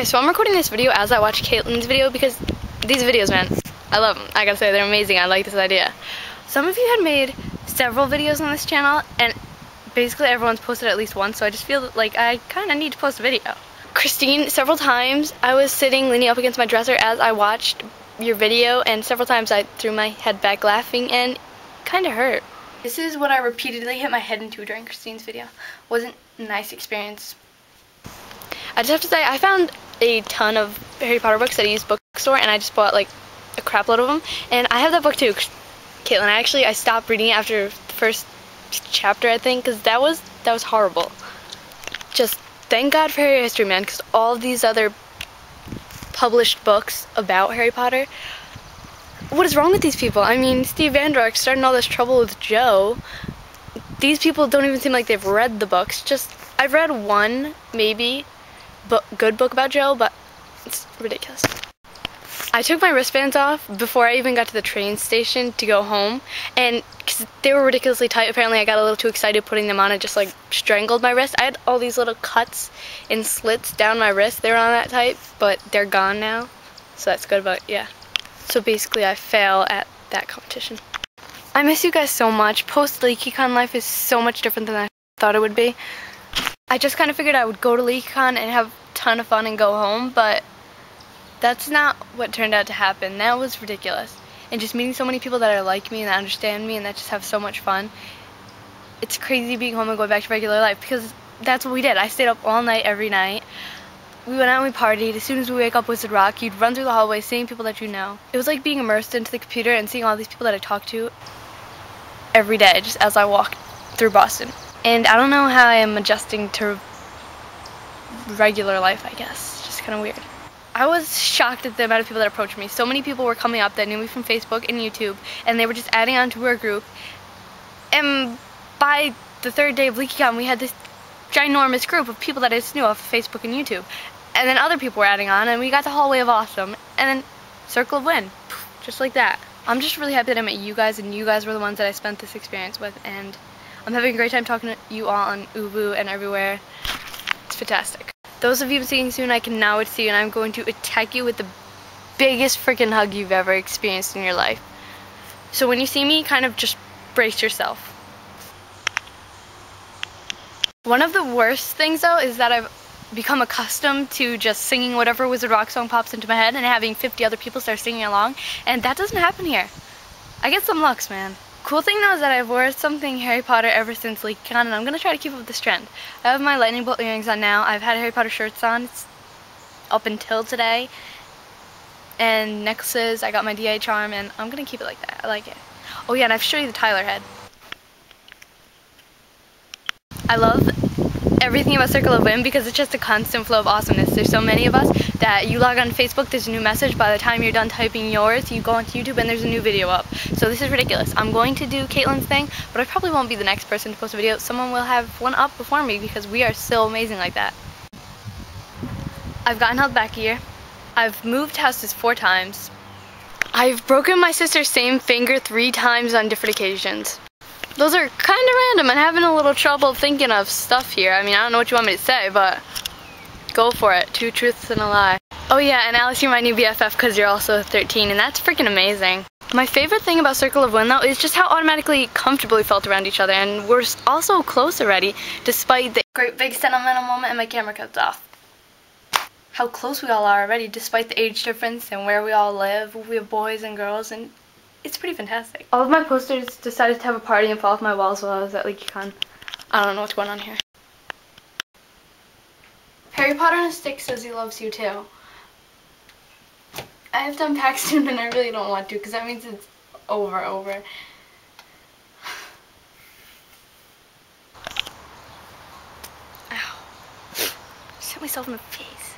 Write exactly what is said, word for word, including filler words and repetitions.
Okay, so I'm recording this video as I watch Caitlyn's video because these videos, man, I love them. I gotta say, they're amazing. I like this idea. Some of you had made several videos on this channel, and basically everyone's posted at least one, so I just feel like I kind of need to post a video. Christine, several times I was sitting leaning up against my dresser as I watched your video, and several times I threw my head back laughing and kind of hurt. This is what I repeatedly hit my head into during Christine's video. Wasn't a nice experience. I just have to say, I found a ton of Harry Potter books at a used bookstore, and I just bought like a crap load of them. And I have that book too, Caitlyn. I actually I stopped reading it after the first chapter, I think, because that was that was horrible. Just thank God for Harry History, man, because all these other published books about Harry Potter. What is wrong with these people? I mean, Steve Vander Ark starting all this trouble with Joe. These people don't even seem like they've read the books. Just I've read one maybe. Book, good book about Joe, but it's ridiculous. I took my wristbands off before I even got to the train station to go home, and cause they were ridiculously tight. Apparently I got a little too excited putting them on and just like strangled my wrist. I had all these little cuts and slits down my wrist. They were on that tight, but they're gone now, so that's good. But yeah, so basically I fail at that competition. I miss you guys so much. Post LeakyCon life is so much different than I thought it would be. I just kind of figured I would go to LeakyCon and have a ton of fun and go home, but that's not what turned out to happen. That was ridiculous. And just meeting so many people that are like me and that understand me and that just have so much fun. It's crazy being home and going back to regular life, because that's what we did. I stayed up all night every night. We went out and we partied. As soon as we wake up, Wizard Rock, you'd run through the hallway seeing people that you know. It was like being immersed into the computer and seeing all these people that I talked to every day just as I walked through Boston. And I don't know how I am adjusting to regular life, I guess. It's just kind of weird. I was shocked at the amount of people that approached me. So many people were coming up that knew me from Facebook and YouTube, and they were just adding on to our group. And by the third day of LeakyCon, we had this ginormous group of people that I just knew off of Facebook and YouTube. And then other people were adding on, and we got the hallway of awesome. And then Circle of Wind, just like that. I'm just really happy that I met you guys, and you guys were the ones that I spent this experience with, and I'm having a great time talking to you all on Ubu and everywhere. It's fantastic. Those of you I'm seeing soon, I cannot wait to see you, and I'm going to attack you with the biggest freaking hug you've ever experienced in your life. So when you see me, kind of just brace yourself. One of the worst things, though, is that I've become accustomed to just singing whatever Wizard Rock song pops into my head and having fifty other people start singing along, and that doesn't happen here. I get some looks, man. Cool thing though is that I've worn something Harry Potter ever since LeakyCon, and I'm gonna try to keep up with this trend. I have my lightning bolt earrings on now. I've had Harry Potter shirts on up until today, and necklaces. I got my D A charm, and I'm gonna keep it like that. I like it. Oh yeah, and I've shown you the Tyler head. I love everything about Circle of Wind because it's just a constant flow of awesomeness. There's so many of us that you log on Facebook, there's a new message. By the time you're done typing yours, you go onto YouTube and there's a new video up. So this is ridiculous. I'm going to do Caitlyn's thing, but I probably won't be the next person to post a video. Someone will have one up before me because we are so amazing like that. I've gotten held back a year. I've moved houses four times. I've broken my sister's same finger three times on different occasions. Those are kind of random. I'm having a little trouble thinking of stuff here. I mean, I don't know what you want me to say, but go for it. Two truths and a lie. Oh yeah, and Alice, you're my new B F F because you're also thirteen, and that's freaking amazing. My favorite thing about Circle of Wind, though, is just how automatically comfortable we felt around each other, and we're also close already, despite the great big sentimental moment and my camera cuts off. How close we all are already, despite the age difference and where we all live. We have boys and girls, and it's pretty fantastic. All of my posters decided to have a party and fall off my walls while I was at LeakyCon. I don't know what's going on here. Harry Potter on a stick says he loves you too. I have to unpack soon, and I really don't want to because that means it's over, over. Ow. I just hit myself in the face.